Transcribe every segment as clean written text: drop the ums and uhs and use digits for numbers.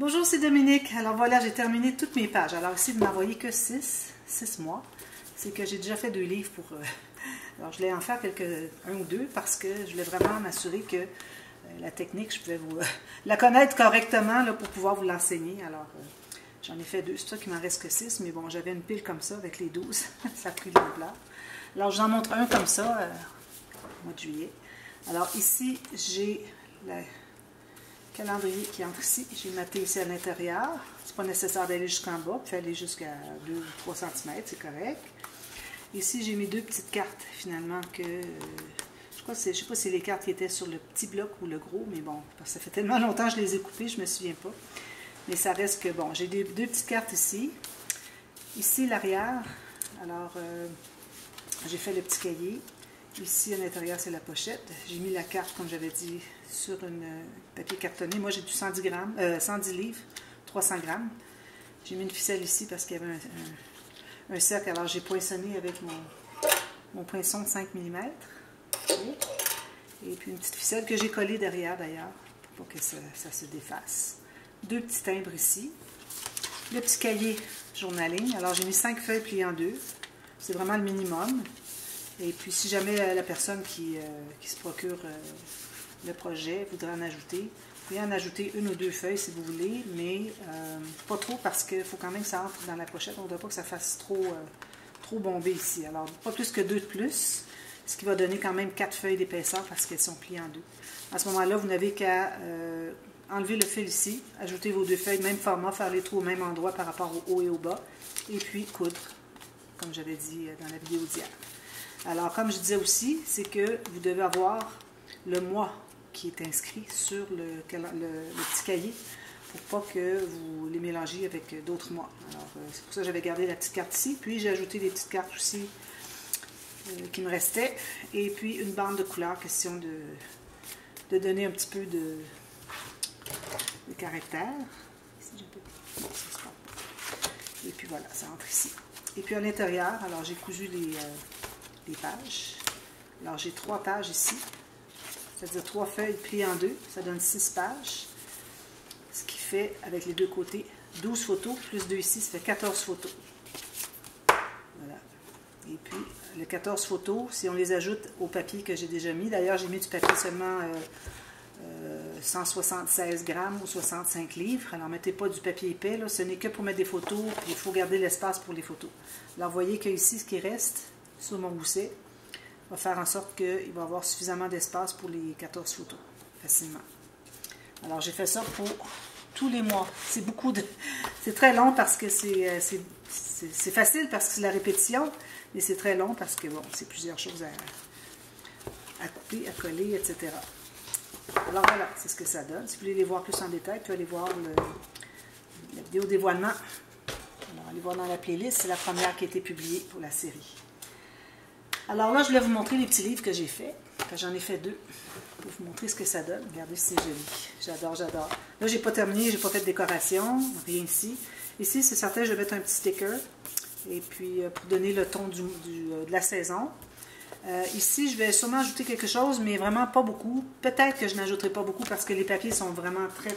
Bonjour, c'est Dominique. Alors voilà, j'ai terminé toutes mes pages. Alors ici, vous ne m'envoyez que 6 mois. C'est que j'ai déjà fait 2 livres pour... Alors je voulais en faire un ou deux parce que je voulais vraiment m'assurer que la technique, je pouvais vous la connaître correctement là, pour pouvoir vous l'enseigner. Alors j'en ai fait 2. C'est sûr qu'il m'en reste que 6, mais bon, j'avais une pile comme ça avec les 12. Ça a pris de l'ampleur. Alors j'en montre un comme ça au mois de juillet. Alors ici, j'ai la... calendrier qui entre ici, j'ai maté ici à l'intérieur. C'est pas nécessaire d'aller jusqu'en bas, puis aller jusqu'à 2 ou 3 cm, c'est correct. Ici, j'ai mes 2 petites cartes, finalement, que je sais pas si c'est les cartes qui étaient sur le petit bloc ou le gros, mais bon, parce que ça fait tellement longtemps que je les ai coupées, je me souviens pas. Mais ça reste que, bon, j'ai 2 petites cartes ici. Ici, l'arrière, alors, j'ai fait le petit cahier. Ici, à l'intérieur, c'est la pochette. J'ai mis la carte, comme j'avais dit, sur un papier cartonné. Moi, j'ai du 110 livres, 300 grammes. J'ai mis une ficelle ici parce qu'il y avait un cercle. Alors, j'ai poinçonné avec mon poinçon de 5 mm. Et puis, une petite ficelle que j'ai collée derrière, d'ailleurs, pour que ça se défasse. 2 petits timbres ici. Le petit cahier journaling. Alors, j'ai mis 5 feuilles pliées en 2. C'est vraiment le minimum. Et puis, si jamais la personne qui se procure le projet voudrait en ajouter, vous pouvez en ajouter 1 ou 2 feuilles si vous voulez, mais pas trop parce qu'il faut quand même que ça entre dans la pochette. On ne doit pas que ça fasse trop bombé ici. Alors, pas plus que 2 de plus, ce qui va donner quand même 4 feuilles d'épaisseur parce qu'elles sont pliées en 2. À ce moment-là, vous n'avez qu'à enlever le fil ici, ajouter vos 2 feuilles, même format, faire les trous au même endroit par rapport au haut et au bas, et puis coudre, comme j'avais dit dans la vidéo d'hier. Alors, comme je disais aussi, c'est que vous devez avoir le mois qui est inscrit sur le petit cahier pour pas que vous les mélangiez avec d'autres mois. Alors, c'est pour ça que j'avais gardé la petite carte ici, puis j'ai ajouté des petites cartes aussi qui me restaient, et puis une bande de couleurs, question de donner un petit peu de caractère. Ici, j'ai un peu... bon, ça se parle pas. Et puis voilà, ça rentre ici. Et puis à l'intérieur, alors j'ai cousu les pages. Alors, j'ai 3 pages ici, c'est-à-dire 3 feuilles pliées en 2, ça donne 6 pages, ce qui fait, avec les 2 côtés, 12 photos, plus 2 ici, ça fait 14 photos. Voilà. Et puis, les 14 photos, si on les ajoute au papier que j'ai déjà mis, d'ailleurs, j'ai mis du papier seulement 176 grammes ou 65 livres, alors mettez pas du papier épais, là. Ce n'est que pour mettre des photos, puis il faut garder l'espace pour les photos. Alors, voyez qu'ici, ce qui reste, sur mon gousset, va faire en sorte qu'il va avoir suffisamment d'espace pour les 14 photos, facilement. Alors, j'ai fait ça pour tous les mois. C'est beaucoup de... C'est très long parce que c'est facile parce que c'est la répétition, mais c'est très long parce que, bon, c'est plusieurs choses à couper, à coller, etc. Alors, voilà, c'est ce que ça donne. Si vous voulez les voir plus en détail, puis allez voir la vidéo dévoilement. Alors, allez voir dans la playlist, c'est la première qui a été publiée pour la série. Alors là, je voulais vous montrer les petits livres que j'ai faits. J'en ai fait 2 pour vous montrer ce que ça donne. Regardez, c'est joli. J'adore, j'adore. Là, j'ai pas terminé, j'ai pas fait de décoration, rien ici. Ici, c'est certain, je vais mettre un petit sticker. Et puis, pour donner le ton de la saison. Ici, je vais sûrement ajouter quelque chose, mais vraiment pas beaucoup. Peut-être que je n'ajouterai pas beaucoup parce que les papiers sont vraiment très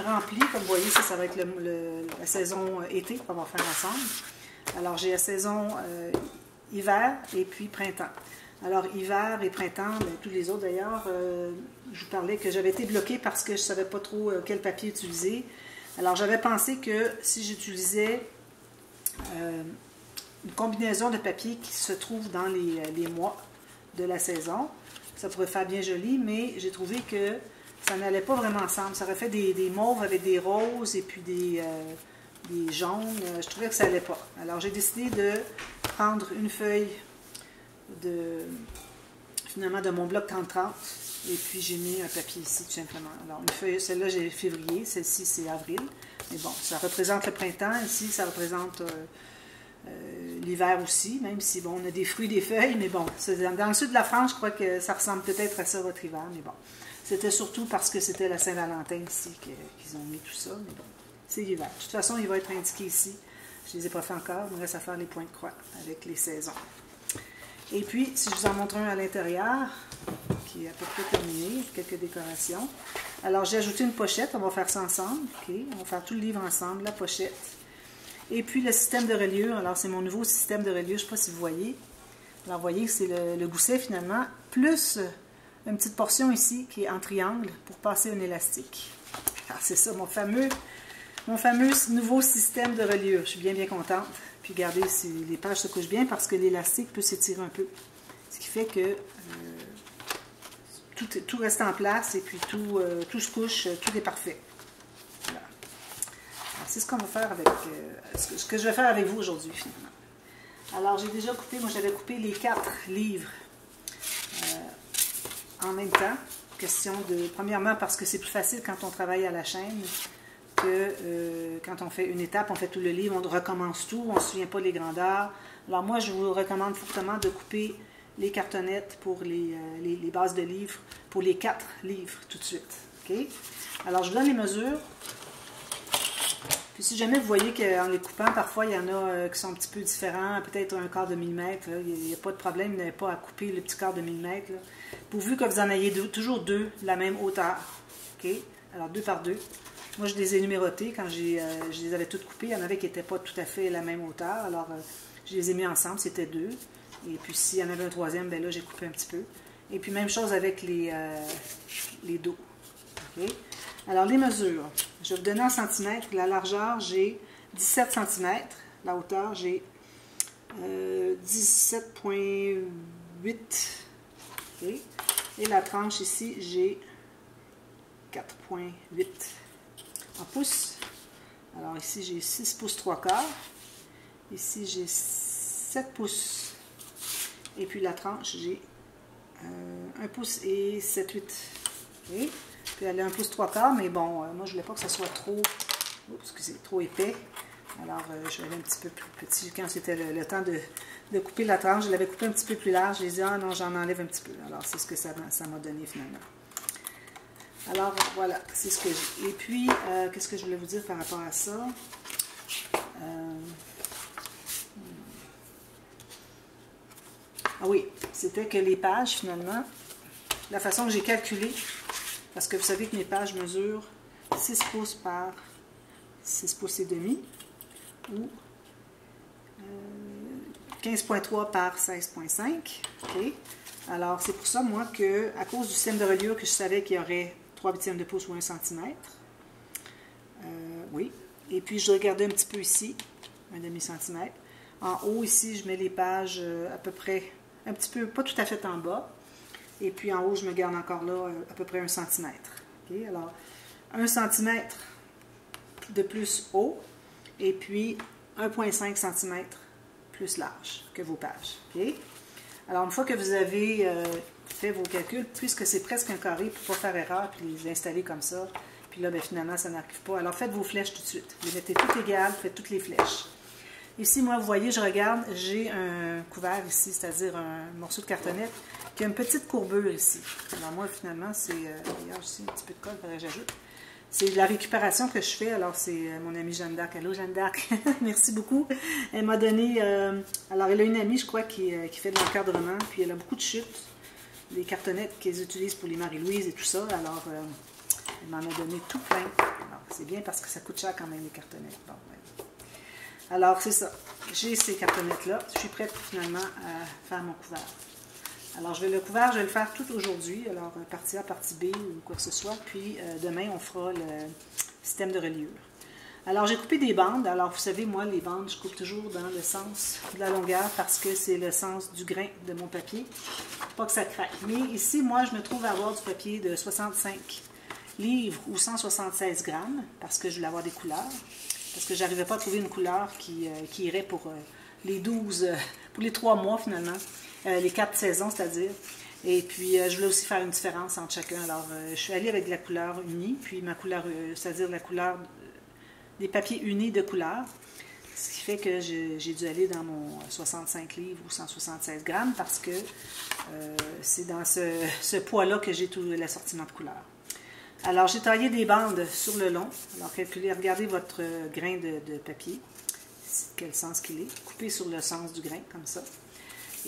remplis. Comme vous voyez, ça va être la saison été qu'on va faire ensemble. Alors, j'ai la saison... hiver et puis printemps. Alors, hiver et printemps, bien, tous les autres d'ailleurs, je vous parlais que j'avais été bloquée parce que je ne savais pas trop quel papier utiliser. Alors, j'avais pensé que si j'utilisais une combinaison de papier qui se trouve dans les mois de la saison, ça pourrait faire bien joli, mais j'ai trouvé que ça n'allait pas vraiment ensemble. Ça aurait fait des mauves avec des roses et puis des jaunes. Je trouvais que ça n'allait pas. Alors, j'ai décidé de prendre une feuille finalement de mon bloc 30-30 et puis j'ai mis un papier ici tout simplement. Alors une feuille, celle-là j'ai février, celle-ci c'est avril, mais bon, ça représente le printemps, ici ça représente l'hiver aussi, même si bon, on a des fruits, des feuilles, mais bon, dans le sud de la France, je crois que ça ressemble peut-être à ça votre hiver, mais bon, c'était surtout parce que c'était la Saint-Valentin ici qu'ils ont mis tout ça, mais bon, c'est l'hiver. De toute façon, il va être indiqué ici. Je ne les ai pas fait encore, il me reste à faire les points de croix avec les saisons. Et puis, si je vous en montre un à l'intérieur, qui est à peu près terminé, quelques décorations. Alors j'ai ajouté une pochette, on va faire ça ensemble, okay? On va faire tout le livre ensemble, la pochette. Et puis le système de reliure, alors c'est mon nouveau système de reliure, je ne sais pas si vous voyez. Alors vous voyez que c'est le gousset finalement, plus une petite portion ici qui est en triangle pour passer un élastique. Alors c'est ça mon fameux nouveau système de reliure, je suis bien contente. Puis regardez, les pages se couchent bien parce que l'élastique peut s'étirer un peu. Ce qui fait que tout reste en place et puis tout se couche, tout est parfait. Voilà. C'est ce qu'on va faire avec, ce que je vais faire avec vous aujourd'hui finalement. Alors j'ai déjà coupé, moi j'avais coupé les 4 livres en même temps. Question de, premièrement parce que c'est plus facile quand on travaille à la chaîne. Que, quand on fait une étape, on fait tout le livre, on recommence tout, on ne se souvient pas des grandeurs. Alors moi, je vous recommande fortement de couper les cartonnettes pour les bases de livres, pour les 4 livres tout de suite. Okay? Alors, je vous donne les mesures. Puis si jamais vous voyez qu'en les coupant, parfois, il y en a qui sont un petit peu différents, peut-être un quart de millimètre, il n'y a pas de problème, vous n'avez pas à couper le petit quart de millimètre. Là, pourvu que vous en ayez toujours deux de la même hauteur. Okay? Alors, 2 par 2. Moi, je les ai numérotées quand je les avais toutes coupées. Il y en avait qui n'étaient pas tout à fait la même hauteur. Alors, je les ai mis ensemble. C'était 2. Et puis, s'il y en avait un troisième, ben là, j'ai coupé un petit peu. Et puis, même chose avec les dos. Okay? Alors, les mesures. Je vais vous donner en centimètres. La largeur, j'ai 17 cm. La hauteur, j'ai 17,8. Okay? Et la tranche ici, j'ai 4,8. En pouces. Alors ici, j'ai 6 pouces 3/4. Ici, j'ai 7 pouces. Et puis la tranche, j'ai 1 pouce et 7/8. Okay. Puis elle a 1 pouce 3/4, mais bon, moi, je voulais pas que ça soit trop, trop épais. Alors, je vais aller un petit peu plus petit. Quand c'était le temps de couper la tranche, je l'avais coupée un petit peu plus large. J'ai dit, ah non, j'en enlève un petit peu. Alors, c'est ce que ça m'a donné finalement. Alors, voilà, c'est ce que j'ai. Et puis, qu'est-ce que je voulais vous dire par rapport à ça? Ah oui, c'était que les pages, finalement, la façon que j'ai calculé, parce que vous savez que mes pages mesurent 6 pouces par 6 pouces et demi, ou 15,3 par 16,5. OK? Alors, c'est pour ça, moi, que à cause du système de reliure que je savais qu'il y aurait 3/8 de pouce ou 1 cm. Oui. Et puis, je regardais un petit peu ici, 1/2 cm. En haut, ici, je mets les pages à peu près, un petit peu, pas tout à fait en bas. Et puis, en haut, je me garde encore là à peu près 1 cm. Okay? Alors, 1 cm de plus haut, et puis 1,5 cm plus large que vos pages. Okay? Alors, une fois que vous avez fait vos calculs, puisque c'est presque un carré, pour ne pas faire erreur, puis les installer comme ça, puis là, bien, finalement, ça n'arrive pas. Alors, faites vos flèches tout de suite. Vous les mettez toutes égales, faites toutes les flèches. Ici, moi, vous voyez, je regarde, j'ai un couvert ici, c'est-à-dire un morceau de cartonnette, qui a une petite courbure ici. Alors, moi, finalement, c'est... d'ailleurs, ici, un petit peu de colle, faudrait que j'ajoute. C'est de la récupération que je fais. Alors, c'est mon amie Jeanne d'Arc. Allô, Jeanne d'Arc. Merci beaucoup. Elle m'a donné... alors, elle a une amie, je crois, qui fait de l'encadrement. Puis, elle a beaucoup de chutes. Les cartonnettes qu'elles utilisent pour les Marie-Louise et tout ça. Alors, elle m'en a donné tout plein. Alors, c'est bien parce que ça coûte cher quand même, les cartonnettes. Bon, ouais. Alors, c'est ça. J'ai ces cartonnettes-là. Je suis prête, finalement, à faire mon couvert. Alors, je vais le faire tout aujourd'hui. Alors, partie A, partie B ou quoi que ce soit. Puis, demain, on fera le système de reliure. Alors, j'ai coupé des bandes. Alors, vous savez, moi, les bandes, je coupe toujours dans le sens de la longueur parce que c'est le sens du grain de mon papier. Pas que ça craque. Mais ici, moi, je me trouve à avoir du papier de 65 livres ou 176 grammes parce que je voulais avoir des couleurs. Parce que je n'arrivais pas à trouver une couleur qui irait pour les 12, pour les 3 mois, finalement. Les 4 saisons, c'est-à-dire. Et puis, je voulais aussi faire une différence entre chacun. Alors, je suis allée avec de la couleur unie, puis ma couleur, c'est-à-dire la couleur des papiers unis de couleur. Ce qui fait que j'ai dû aller dans mon 65 livres ou 176 grammes parce que c'est dans ce poids-là que j'ai tout l'assortiment de couleurs. Alors, j'ai taillé des bandes sur le long. Alors, calculez, regardez votre grain de papier, quel sens qu'il est. Coupez sur le sens du grain, comme ça.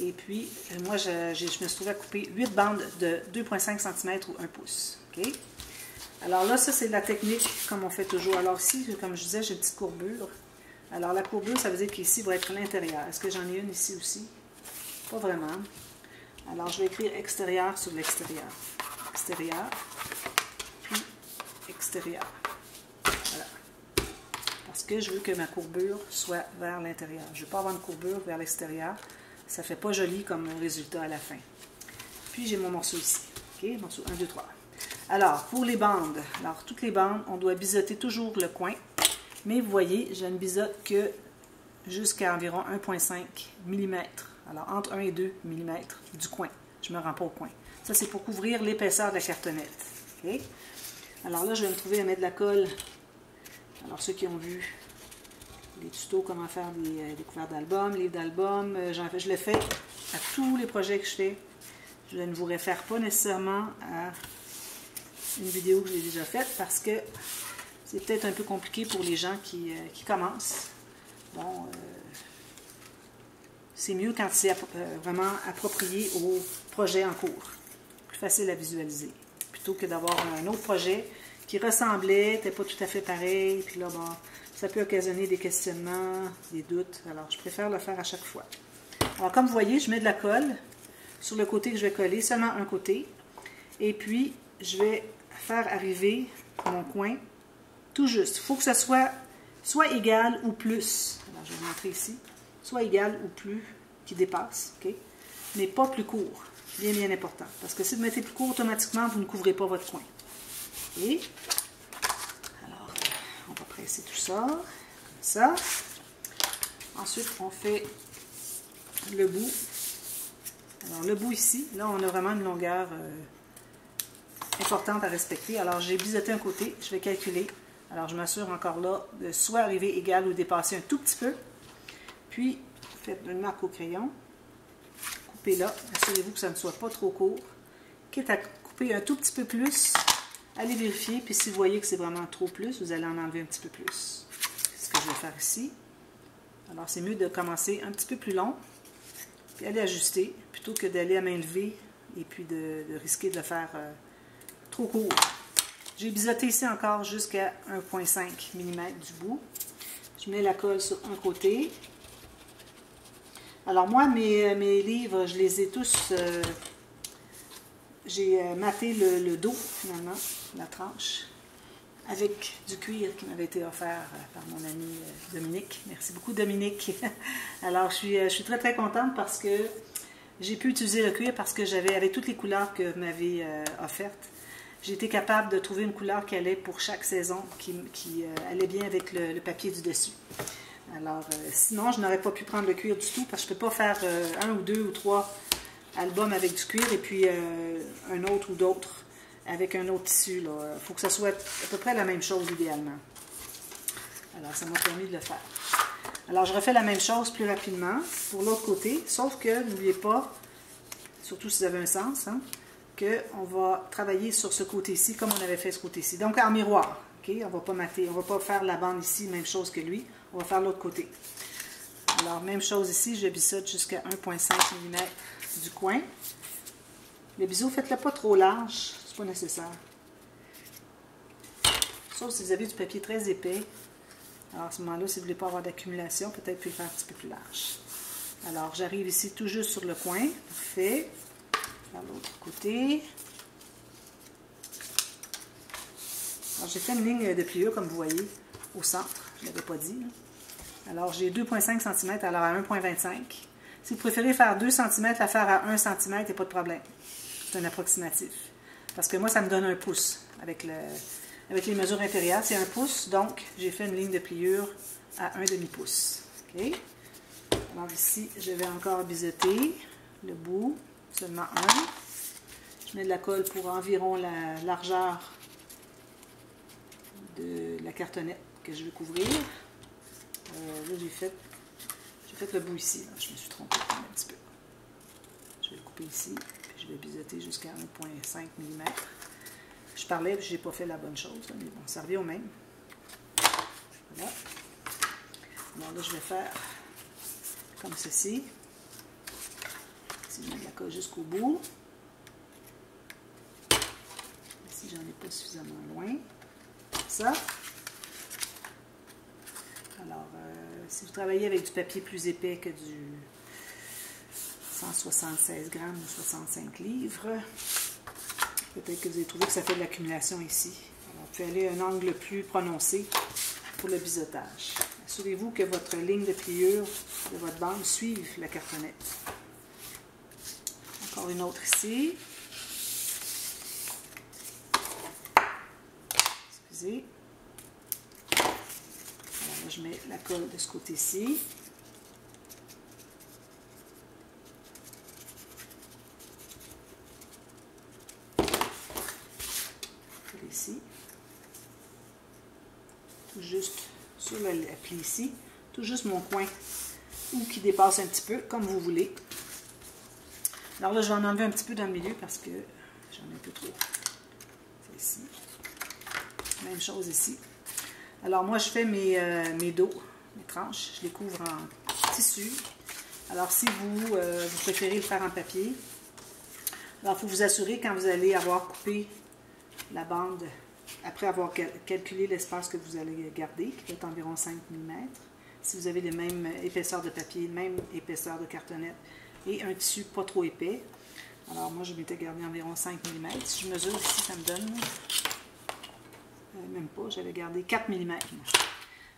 Et puis, moi, je me suis trouvé à couper 8 bandes de 2,5 cm ou 1 pouce. Okay? Alors là, ça, c'est de la technique comme on fait toujours. Alors ici, comme je disais, j'ai une petite courbure. Alors la courbure, ça veut dire qu'ici, va être l'intérieur. Est-ce que j'en ai une ici aussi? Pas vraiment. Alors, je vais écrire extérieur sur l'extérieur. Extérieur, puis extérieur. Voilà. Parce que je veux que ma courbure soit vers l'intérieur. Je ne veux pas avoir une courbure vers l'extérieur. Ça ne fait pas joli comme résultat à la fin. Puis, j'ai mon morceau ici. OK? Morceau 1, 2, 3. Alors, pour les bandes. Alors, toutes les bandes, on doit biseauter toujours le coin. Mais vous voyez, je ne biseaute que jusqu'à environ 1,5 mm. Alors, entre 1 et 2 mm du coin. Je ne me rends pas au coin. Ça, c'est pour couvrir l'épaisseur de la cartonnette. Okay? Alors là, je vais me trouver à mettre de la colle. Alors, ceux qui ont vu les tutos comment faire des couverts d'albums, livres d'albums, je le fais à tous les projets que je fais. Je ne vous réfère pas nécessairement à une vidéo que j'ai déjà faite parce que c'est peut-être un peu compliqué pour les gens qui commencent. Bon, c'est mieux quand c'est vraiment approprié au projet en cours. Plus facile à visualiser. Plutôt que d'avoir un autre projet qui ressemblait, n'était pas tout à fait pareil. Puis là, bon, ça peut occasionner des questionnements, des doutes. Alors, je préfère le faire à chaque fois. Alors, comme vous voyez, je mets de la colle sur le côté que je vais coller, seulement un côté. Et puis, je vais faire arriver mon coin tout juste. Il faut que ce soit soit égal ou plus. Alors, je vais vous montrer ici. Soit égal ou plus, qui dépasse, okay? Mais pas plus court, bien, bien important. Parce que si vous mettez plus court, automatiquement, vous ne couvrez pas votre coin. Et, alors, on va presser tout ça, comme ça. Ensuite, on fait le bout. Alors, le bout ici, là, on a vraiment une longueur importante à respecter. Alors, j'ai biseauté un côté, je vais calculer. Alors, je m'assure encore là de soit arriver égal ou dépasser un tout petit peu. Puis, faites une marque au crayon, coupez-la, assurez-vous que ça ne soit pas trop court, quitte à couper un tout petit peu plus, allez vérifier, puis si vous voyez que c'est vraiment trop plus, vous allez en enlever un petit peu plus. C'est ce que je vais faire ici. Alors, c'est mieux de commencer un petit peu plus long, puis aller ajuster, plutôt que d'aller à main levée, et puis de risquer de le faire trop court. J'ai biseauté ici encore jusqu'à 1,5 mm du bout. Je mets la colle sur un côté. Alors moi, mes livres, je les ai tous, j'ai maté le dos, finalement, la tranche, avec du cuir qui m'avait été offert par mon ami Dominique. Merci beaucoup Dominique. Alors je suis très très contente parce que j'ai pu utiliser le cuir parce que j'avais, avec toutes les couleurs que vous m'avez offertes, j'ai été capable de trouver une couleur qui allait pour chaque saison, qui allait bien avec le papier du dessus. Alors, sinon, je n'aurais pas pu prendre le cuir du tout parce que je ne peux pas faire un ou deux ou trois albums avec du cuir et puis un autre ou d'autres avec un autre tissu. Il faut que ça soit à peu près la même chose idéalement. Alors, ça m'a permis de le faire. Alors, je refais la même chose plus rapidement pour l'autre côté, sauf que, n'oubliez pas, surtout si vous avez un sens, hein, qu'on va travailler sur ce côté-ci comme on avait fait ce côté-ci. Donc, en miroir. Okay? On ne va pas mater, on ne va pas faire la bande ici, même chose que lui. On va faire l'autre côté. Alors, même chose ici, je biseaute jusqu'à 1,5 mm du coin. Le biseau, faites-le pas trop large, c'est pas nécessaire. Sauf si vous avez du papier très épais. Alors, à ce moment-là, si vous ne voulez pas avoir d'accumulation, peut-être vous le faire un petit peu plus large. Alors, j'arrive ici tout juste sur le coin. Parfait. Faire l'autre côté. Alors, j'ai fait une ligne de pliure, comme vous voyez, au centre. Je ne l'avais pas dit. Alors, j'ai 2,5 cm, alors à 1,25. Si vous préférez faire 2 cm, la faire à 1 cm, il n'y a pas de problème. C'est un approximatif. Parce que moi, ça me donne un pouce. Avec les mesures intérieures, c'est un pouce. Donc, j'ai fait une ligne de pliure à 1,5 pouce. Okay? Alors ici, je vais encore biseauter le bout, seulement un. Je mets de la colle pour environ la largeur de la cartonnette que je vais couvrir. Là, j'ai fait le bout ici. Je me suis trompée un petit peu. Je vais le couper ici, puis je vais biseauter jusqu'à 1,5 mm. Je parlais, puis je n'ai pas fait la bonne chose, mais bon, ça revient au même. Voilà. Alors là, je vais faire comme ceci. si on est d'accord jusqu'au bout. Si j'en ai pas suffisamment loin, comme ça. Alors, si vous travaillez avec du papier plus épais que du 176 grammes ou 65 livres, peut-être que vous avez trouvé que ça fait de l'accumulation ici. Alors, vous pouvez aller à un angle plus prononcé pour le biseautage. Assurez-vous que votre ligne de pliure de votre bande suive la cartonnette. Encore une autre ici. Excusez. Alors là, je mets la colle de ce côté-ci. Ici. Tout juste sur la plie ici. Tout juste mon coin. Ou qui dépasse un petit peu, comme vous voulez. Alors là, je vais en enlever un petit peu dans le milieu parce que j'en ai un peu trop. C'est ici. Même chose ici. Alors moi, je fais mes dos, mes tranches. Je les couvre en tissu. Alors si vous préférez le faire en papier, alors il faut vous assurer quand vous allez avoir coupé la bande, après avoir calculé l'espace que vous allez garder, qui est environ 5 mm, si vous avez les mêmes épaisseurs de papier, même épaisseur de cartonnette et un tissu pas trop épais. Alors moi, je m'étais gardé environ 5 mm. Si je mesure ici, ça me donne, même pas, j'avais gardé 4 mm.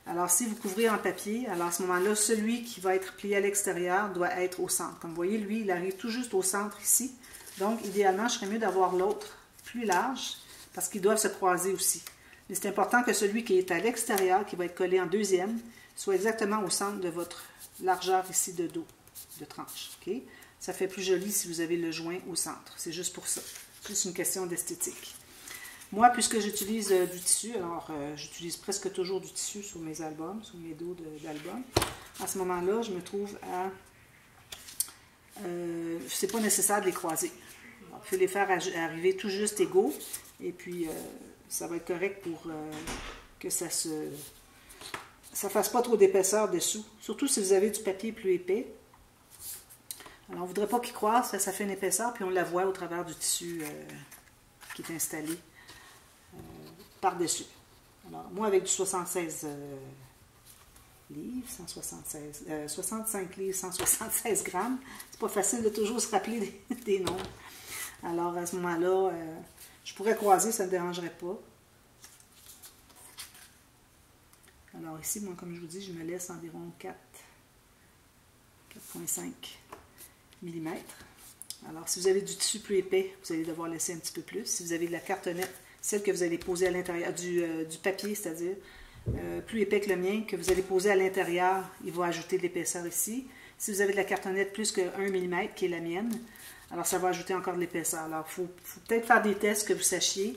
Alors si vous couvrez en papier, alors à ce moment-là, celui qui va être plié à l'extérieur doit être au centre. Comme vous voyez, lui, il arrive tout juste au centre ici. Donc idéalement, je serais mieux d'avoir l'autre plus large, parce qu'ils doivent se croiser aussi. Mais c'est important que celui qui est à l'extérieur, qui va être collé en deuxième, soit exactement au centre de votre largeur ici de dos, de tranche. Okay? Ça fait plus joli si vous avez le joint au centre. C'est juste pour ça. C'est juste une question d'esthétique. Moi, puisque j'utilise du tissu, alors j'utilise presque toujours du tissu sur mes albums, sur mes dos d'albums, à ce moment-là, je me trouve à... c'est pas nécessaire de les croiser. Alors, il faut les faire arriver tout juste égaux. Et puis, ça va être correct pour que ça fasse pas trop d'épaisseur dessous. Surtout si vous avez du papier plus épais. Alors, on ne voudrait pas qu'il croise, ça fait une épaisseur, puis on la voit au travers du tissu qui est installé par-dessus. Alors, moi, avec du 65 livres, 176 grammes, c'est pas facile de toujours se rappeler des nombres. Alors, à ce moment-là... je pourrais croiser, ça ne me dérangerait pas. Alors ici, moi, comme je vous dis, je me laisse environ 4,5 mm. Alors, si vous avez du tissu plus épais, vous allez devoir laisser un petit peu plus. Si vous avez de la cartonnette, celle que vous allez poser à l'intérieur, du papier, c'est-à-dire plus épais que le mien, que vous allez poser à l'intérieur, il va ajouter de l'épaisseur ici. Si vous avez de la cartonnette plus que 1 mm, qui est la mienne, alors, ça va ajouter encore de l'épaisseur. Alors, il faut peut-être faire des tests que vous sachiez.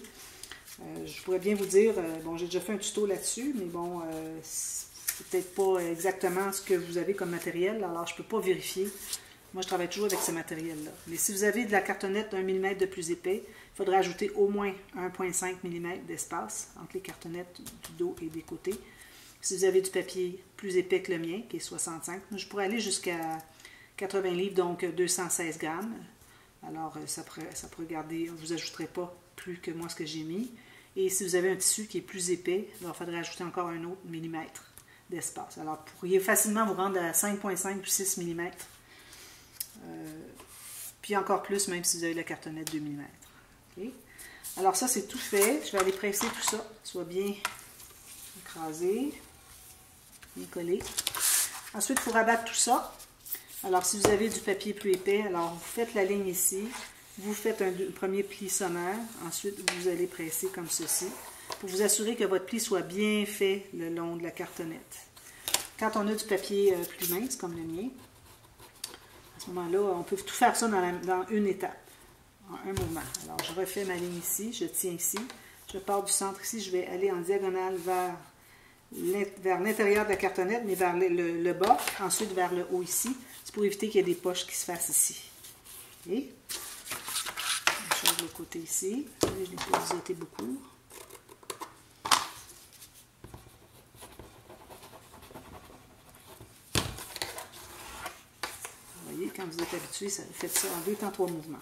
Je pourrais bien vous dire, bon, j'ai déjà fait un tuto là-dessus, mais bon, c'est peut-être pas exactement ce que vous avez comme matériel. Alors, je ne peux pas vérifier. Moi, je travaille toujours avec ce matériel-là. Mais si vous avez de la cartonnette d'un millimètre de plus épais, il faudrait ajouter au moins 1,5 mm d'espace entre les cartonnettes du dos et des côtés. Si vous avez du papier plus épais que le mien, qui est 65, je pourrais aller jusqu'à 80 livres, donc 216 grammes. Alors, ça pourrait garder, vous ne ajouterez pas plus que moi ce que j'ai mis. Et si vous avez un tissu qui est plus épais, alors, il faudrait ajouter encore un autre millimètre d'espace. Alors, vous pourriez facilement vous rendre à 5,5 ou 6 mm. Puis encore plus, même si vous avez la cartonnette 2 mm. Okay? Alors, ça, c'est tout fait. Je vais aller presser tout ça, soit bien écrasé, bien collé. Ensuite, il faut rabattre tout ça. Alors, si vous avez du papier plus épais, alors vous faites la ligne ici, vous faites un premier pli sommaire, ensuite vous allez presser comme ceci, pour vous assurer que votre pli soit bien fait le long de la cartonnette. Quand on a du papier plus mince, comme le mien, à ce moment-là, on peut tout faire ça dans une étape, en un moment. Alors, je refais ma ligne ici, je tiens ici, je pars du centre ici, je vais aller en diagonale vers l'intérieur de la cartonnette, mais vers le bas, ensuite vers le haut ici. C'est pour éviter qu'il y ait des poches qui se fassent ici. Et on change le côté ici. Je ne l'ai pas biseauté beaucoup. Vous voyez, quand vous êtes habitué, faites ça en 2 temps 3 mouvements.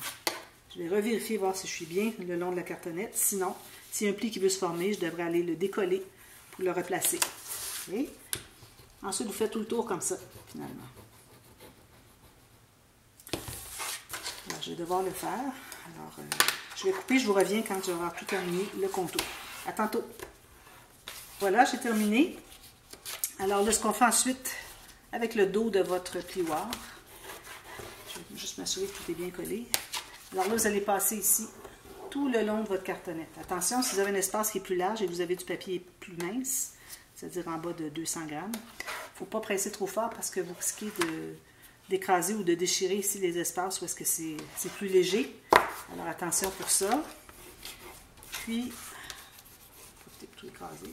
Je vais revérifier, voir si je suis bien le long de la cartonnette. Sinon, s'il y a un pli qui veut se former, je devrais aller le décoller pour le replacer. Okay? Ensuite, vous faites tout le tour comme ça, finalement. Alors, je vais devoir le faire. Alors, je vais couper, je vous reviens quand je vais avoir tout terminé le contour. À tantôt. Voilà, j'ai terminé. Alors là, ce qu'on fait ensuite avec le dos de votre plioir, je vais juste m'assurer que tout est bien collé. Alors là, vous allez passer ici tout le long de votre cartonnette. Attention, si vous avez un espace qui est plus large et que vous avez du papier plus mince, c'est-à-dire en bas de 200 g, il ne faut pas presser trop fort parce que vous risquez d'écraser ou de déchirer ici les espaces où est-ce que c'est plus léger. Alors attention pour ça. Puis, faut peut-être tout écraser.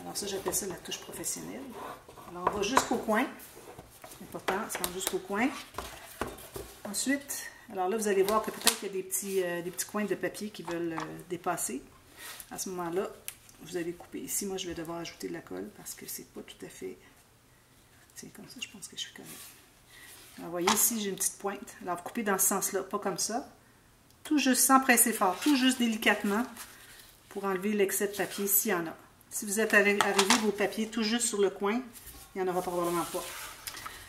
Alors ça, j'appelle ça la touche professionnelle. Alors on va jusqu'au coin. C'est important, ça va jusqu'au coin. Ensuite, alors là, vous allez voir que peut-être qu'il y a des petits coins de papier qui veulent dépasser. À ce moment-là, vous allez couper. Ici, moi, je vais devoir ajouter de la colle parce que c'est pas tout à fait... C'est comme ça, je pense que je suis correcte. Alors, vous voyez ici, j'ai une petite pointe. Alors, vous coupez dans ce sens-là, pas comme ça. Tout juste, sans presser fort, tout juste délicatement pour enlever l'excès de papier s'il y en a. Si vous êtes arrivé vos papiers tout juste sur le coin, il n'y en aura probablement pas.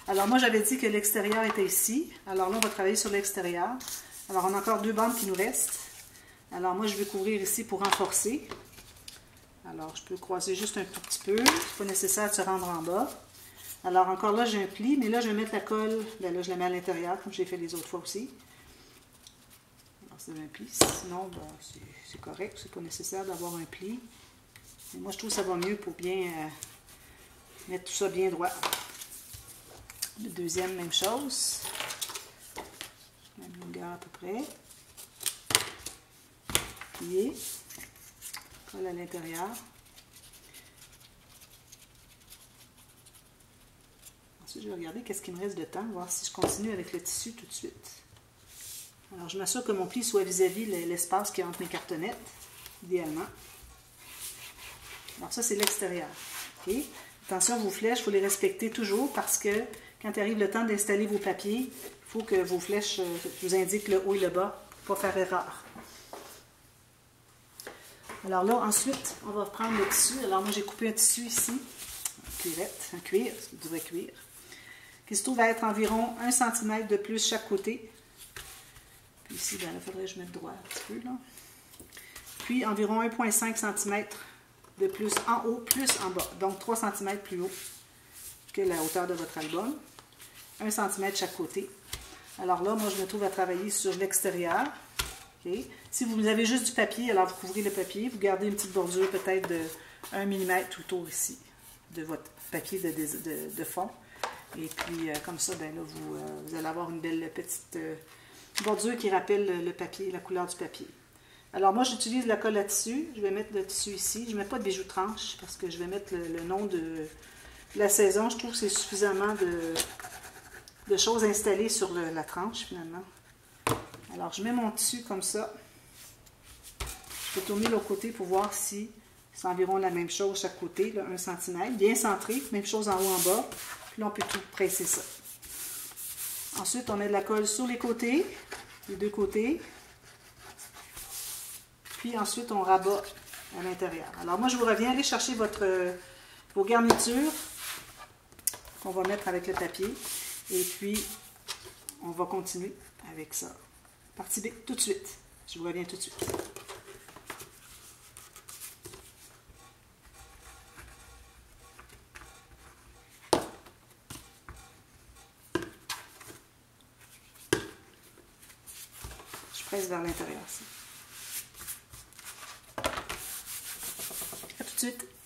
Alors moi, j'avais dit que l'extérieur était ici. Alors là, on va travailler sur l'extérieur. Alors on a encore 2 bandes qui nous restent. Alors moi, je vais couvrir ici pour renforcer. Alors je peux croiser juste un tout petit peu. Ce n'est pas nécessaire de se rendre en bas. Alors encore là, j'ai un pli, mais là, je vais mettre la colle. Bien, là, je la mets à l'intérieur, comme j'ai fait les autres fois aussi. Alors c'est un pli. Sinon, ben, c'est correct. C'est pas nécessaire d'avoir un pli. Mais moi, je trouve que ça va mieux pour bien mettre tout ça bien droit. Le deuxième, même chose. Même longueur à peu près. Plié. Colle à l'intérieur. Ensuite, je vais regarder qu'est-ce qu'il me reste de temps, voir si je continue avec le tissu tout de suite. Alors, je m'assure que mon pli soit vis-à-vis l'espace qui est entre mes cartonnettes, idéalement. Alors ça, c'est l'extérieur. Okay? Attention, vos flèches, il faut les respecter toujours parce que quand arrive le temps d'installer vos papiers, il faut que vos flèches vous indiquent le haut et le bas pour ne pas faire erreur. Alors là, ensuite, on va prendre le tissu. Alors moi, j'ai coupé un tissu ici, en cuirette, en cuir, ce qui devrait cuir, qui se trouve à être environ 1 cm de plus chaque côté. Puis ici, bien, il faudrait que je mette droit un petit peu, là. Puis environ 1,5 cm de plus en haut, plus en bas. Donc 3 cm plus haut que la hauteur de votre album. 1 cm chaque côté. Alors là, moi, je me trouve à travailler sur l'extérieur. Okay. Si vous avez juste du papier, alors vous couvrez le papier, vous gardez une petite bordure peut-être de 1 mm tout autour ici de votre papier de fond. Et puis, comme ça, ben là, vous allez avoir une belle petite bordure qui rappelle le papier, la couleur du papier. Alors moi, j'utilise la colle à tissu. Je vais mettre le tissu ici. Je ne mets pas de bijoux tranche parce que je vais mettre le nom de la saison. Je trouve que c'est suffisamment de choses installées sur la tranche, finalement. Alors, je mets mon tissu comme ça. Je vais tourner l'autre côté pour voir si c'est environ la même chose chaque côté, là, 1 cm. Bien centré, même chose en haut, en bas. Puis là, on peut tout presser ça. Ensuite, on met de la colle sur les côtés, les 2 côtés. Puis ensuite, on rabat à l'intérieur. Alors moi, je vous reviens, allez chercher vos garnitures qu'on va mettre avec le papier. Et puis, on va continuer avec ça. Partie B, tout de suite. Je vous reviens tout de suite. Je presse vers l'intérieur, ça. Suite.